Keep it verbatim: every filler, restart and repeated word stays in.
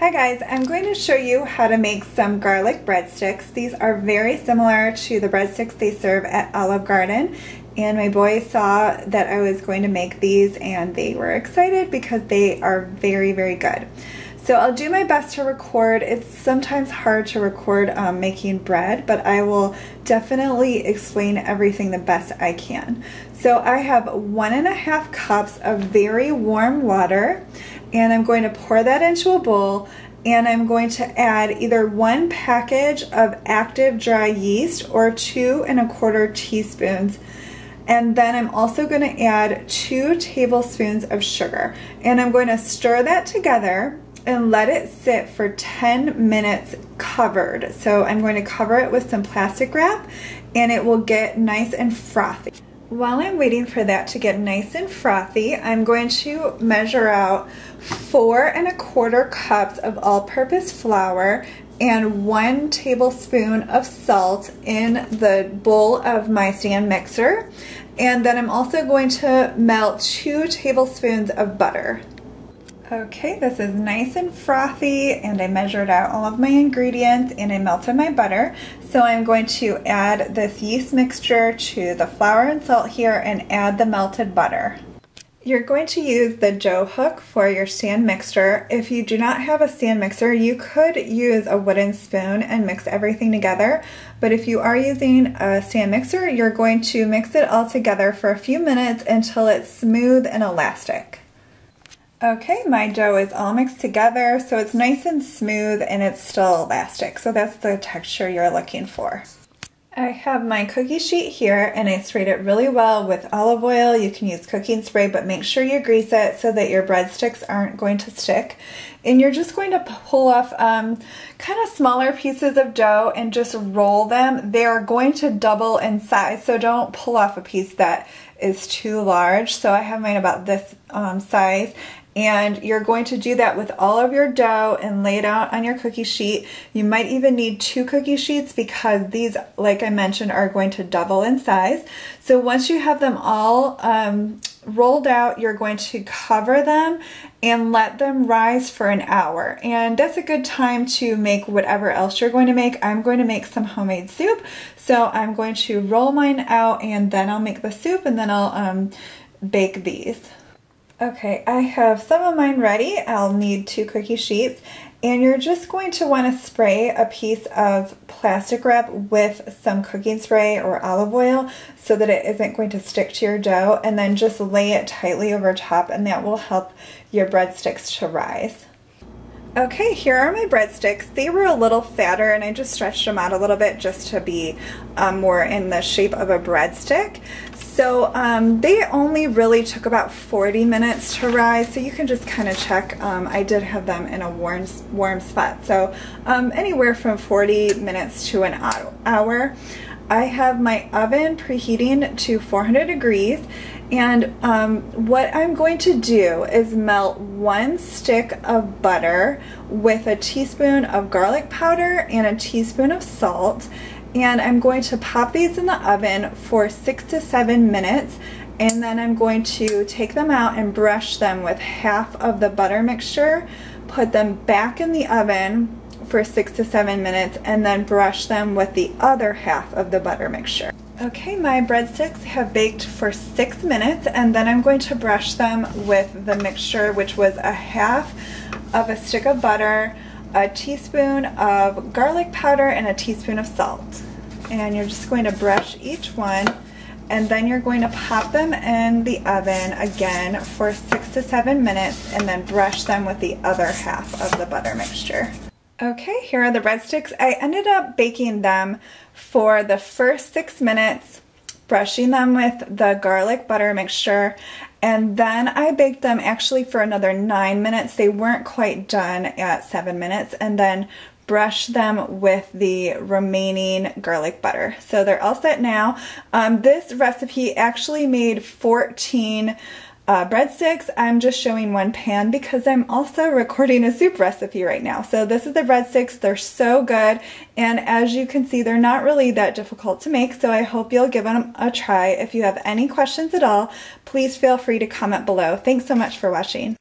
Hi guys, I'm going to show you how to make some garlic breadsticks. These are very similar to the breadsticks they serve at Olive Garden, and my boys saw that I was going to make these and they were excited because they are very very good. So I'll do my best to record. It's sometimes hard to record um, making bread, but I will definitely explain everything the best I can. So I have one and a half cups of very warm water, and I'm going to pour that into a bowl, and I'm going to add either one package of active dry yeast or two and a quarter teaspoons. And then I'm also going to add two tablespoons of sugar, and I'm going to stir that together and let it sit for ten minutes covered. So I'm going to cover it with some plastic wrap, and it will get nice and frothy. While I'm waiting for that to get nice and frothy, I'm going to measure out four and a quarter cups of all-purpose flour and one tablespoon of salt in the bowl of my stand mixer. And then I'm also going to melt two tablespoons of butter. Okay, this is nice and frothy, and I measured out all of my ingredients and I melted my butter. So I'm going to add this yeast mixture to the flour and salt here and add the melted butter. You're going to use the dough hook for your stand mixer. If you do not have a stand mixer, you could use a wooden spoon and mix everything together. But if you are using a stand mixer, you're going to mix it all together for a few minutes until it's smooth and elastic. Okay, my dough is all mixed together, so it's nice and smooth and it's still elastic. So that's the texture you're looking for. I have my cookie sheet here, and I sprayed it really well with olive oil. You can use cooking spray, but make sure you grease it so that your breadsticks aren't going to stick. And you're just going to pull off um, kind of smaller pieces of dough and just roll them. They are going to double in size, so don't pull off a piece that is too large. So I have mine about this um, size. And you're going to do that with all of your dough and lay it out on your cookie sheet. You might even need two cookie sheets because these, like I mentioned, are going to double in size. So once you have them all um, rolled out, you're going to cover them and let them rise for an hour. And that's a good time to make whatever else you're going to make. I'm going to make some homemade soup. So I'm going to roll mine out, and then I'll make the soup, and then I'll um, bake these. Okay, I have some of mine ready. I'll need two cookie sheets, and you're just going to want to spray a piece of plastic wrap with some cooking spray or olive oil so that it isn't going to stick to your dough, and then just lay it tightly over top, and that will help your breadsticks to rise. Okay, here are my breadsticks. They were a little fatter, and I just stretched them out a little bit just to be um, more in the shape of a breadstick. So um, they only really took about forty minutes to rise, so you can just kind of check. Um, I did have them in a warm, warm spot, so um, anywhere from forty minutes to an hour. I have my oven preheating to four hundred degrees, and um, what I'm going to do is melt one stick of butter with a teaspoon of garlic powder and a teaspoon of salt. And I'm going to pop these in the oven for six to seven minutes, and then I'm going to take them out and brush them with half of the butter mixture, put them back in the oven for six to seven minutes, and then brush them with the other half of the butter mixture. Okay, my breadsticks have baked for six minutes, and then I'm going to brush them with the mixture, which was a half of a stick of butter, a teaspoon of garlic powder, and a teaspoon of salt. And you're just going to brush each one, and then you're going to pop them in the oven again for six to seven minutes and then brush them with the other half of the butter mixture. Okay, here are the breadsticks. I ended up baking them for the first six minutes, brushing them with the garlic butter mixture, and then I baked them actually for another nine minutes. They weren't quite done at seven minutes, and then brushed them with the remaining garlic butter. So they're all set now. Um, this recipe actually made fourteen uh, breadsticks. I'm just showing one pan because I'm also recording a soup recipe right now. So this is the breadsticks. They're so good, and as you can see, they're not really that difficult to make, so I hope you'll give them a try. If you have any questions at all, please feel free to comment below. Thanks so much for watching.